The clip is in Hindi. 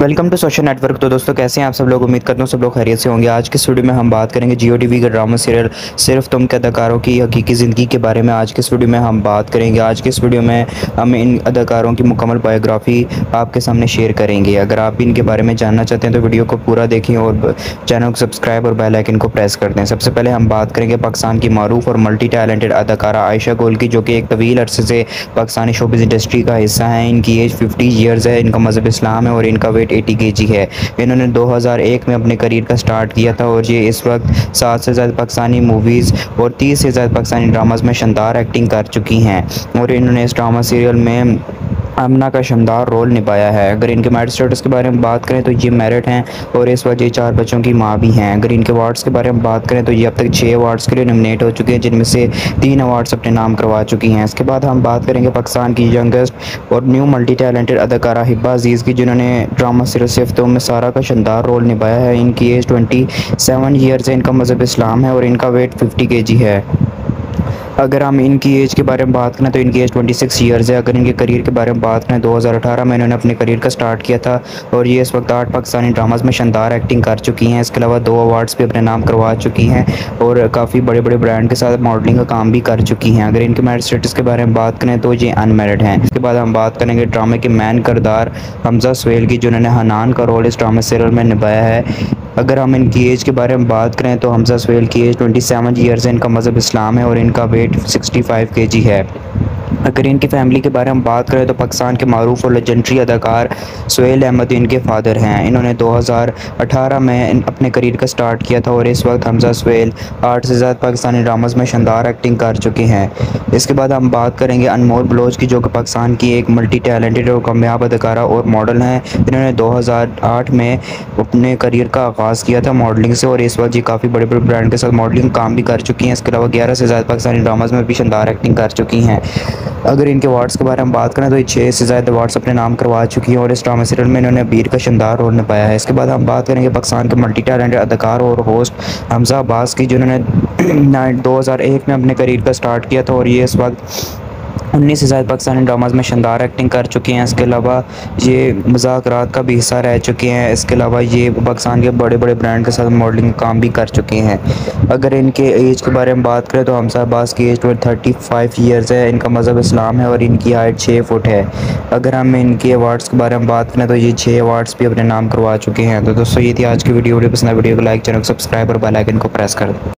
Welcome to social network. तो दोस्तों कैसे हैं आप सब लोग, उम्मीद करता हूँ सब लोग खैरियत से होंगे। आज के स्टूडियो में हम बात करेंगे जियो टीवी के ड्रामा सीरियल सिर्फ तुम के अदाकारों की हकीकी ज़िंदगी के बारे में। आज के स्टूडियो में हम बात करेंगे, आज के स्टूडियो में हम इन अदाकारों की मुकम्मल बायोग्राफी आपके सामने शेयर करेंगे। अगर आप भी इनके बारे में जानना चाहते हैं तो वीडियो को पूरा देखें और चैनल को सब्सक्राइब और बेल आइकन को प्रेस कर दें। सबसे पहले हम बात करेंगे पाकिस्तान की मारूफ और मल्टी टैलेंटेड अदाकारा आयशा गुल की, जो कि एक तवील अरसे से पाकिस्तानी शोबिज़ इंडस्ट्री का हिस्सा है। इनकी एज 50 ईयर्स है, इनका मजहब इस्लाम है और इनका 80 kg है। इन्होंने 2001 में अपने करियर का स्टार्ट किया था और ये इस वक्त 7 से ज़्यादा पाकिस्तानी मूवीज़ और 30 से ज़्यादा पाकिस्तानी ड्रामास में शानदार एक्टिंग कर चुकी हैं और इन्होंने इस ड्रामा सीरियल में आमना का शानदार रोल निभाया है। अगर इनके मैरिड स्टेटस के बारे में बात करें तो ये मैरिड हैं और इस वक्त ये 4 बच्चों की माँ भी हैं। अगर इनके अवार्ड्स के बारे में बात करें तो ये अब तक 6 अवार्ड्स के लिए नॉमिनेट हो चुके हैं, जिनमें से 3 अवार्ड्स अपने नाम करवा चुकी हैं। इसके बाद हम बात करेंगे पाकिस्तान की यंगेस्ट और न्यू मल्टी टैलेंटेड अदाकारा हिबा अजीज़ की, जिन्होंने ड्रामा सीरियल सिर्फ तुम में सारा का शानदार रोल निभाया है। इनकी एज 27 ईयर्स है, इनका मजहब इस्लाम है और इनका वेट 50 kg है। अगर हम इनकी एज के बारे में बात करें तो इनकी एज 26 ईयर्स है। अगर इनके करियर के बारे में बात करें 2018 में इन्होंने अपने करियर का स्टार्ट किया था और ये इस वक्त 8 पाकिस्तानी ड्रामास में शानदार एक्टिंग कर चुकी हैं। इसके अलावा 2 अवार्ड्स भी अपने नाम करवा चुकी हैं और काफ़ी बड़े बड़े ब्रांड के साथ मॉडलिंग का काम भी कर चुकी हैं। अगर इनके मैरिड स्टेटस के बारे में बात करें तो ये अनमैरिड हैं। इसके बाद हम बात करेंगे ड्रामे के मैन किरदार हमज़ा सोहेल की, जिन्होंने हनान का रोल इस ड्रामा सीरियल में निभाया है। अगर हम इनकी एज के बारे में बात करें तो हमज़ा सोहेल की एज 27 ईयर्स है, इनका मजहब इस्लाम है और इनका वेट 65 kg है। अगर इनकी फैमिली के बारे में बात करें तो पाकिस्तान के मारूफ और लेजेंडरी अदाकार सुहैल अहमद इनके फादर हैं। इन्होंने 2018 में अपने करियर का स्टार्ट किया था और इस वक्त हमज़ा सोहेल 8 से ज़्यादा पाकिस्तानी ड्रामास में शानदार एक्टिंग कर चुके हैं। इसके बाद हम बात करेंगे अनमोल बलोच की, जो कि पाकिस्तान की एक मल्टी टैलेंटेड और कामयाब अदाकारा और मॉडल हैं। इन्होंने 2008 में अपने करियर का आगाज़ किया था मॉडलिंग से और इस वक्त ये काफ़ी बड़े बड़े ब्रांड के साथ मॉडलिंग काम भी कर चुकी हैं। इसके अलावा 11 से ज़्यादा पाकिस्तानी ड्रामास में भी शानदार एक्टिंग कर चुकी हैं। अगर इनके अवार्ड्स के बारे में बात करें तो ये 6 से ज़्यादा अवार्ड्स अपने नाम करवा चुकी हैं और इस ड्रामा सीरियल में इन्होंने अबीर का शानदार रोल निभाया है। इसके बाद हम बात करेंगे पाकिस्तान के मल्टी टैलेंटेड अदाकार और होस्ट हमज़ा अब्बास की, जिन्होंने 2001 में अपने करियर का स्टार्ट किया था और ये इस वक्त 19 से ज़्यादा पाकिस्तानी ड्रामास में शानदार एक्टिंग कर चुके हैं। इसके अलावा ये मज़ाकरात का भी हिस्सा रह चुके हैं। इसके अलावा ये पाकिस्तान के बड़े बड़े ब्रांड के साथ मॉडलिंग काम भी कर चुके हैं। अगर इनके एज के बारे में बात करें तो हमज़ा अब्बास की एज 35 ईयर्स है, इनका मजहब इस्लाम है और इनकी हाइट 6 फुट है। अगर हम इनके अवार्ड्स के बारे में बात करें तो ये 6 अवार्ड्स भी अपने नाम करवा चुके हैं। तो दोस्तों ये थी आज की वीडियो पसंद है वीडियो को लाइक, चैनल को सब्सक्राइब और बेल आइकन को प्रेस कर दें।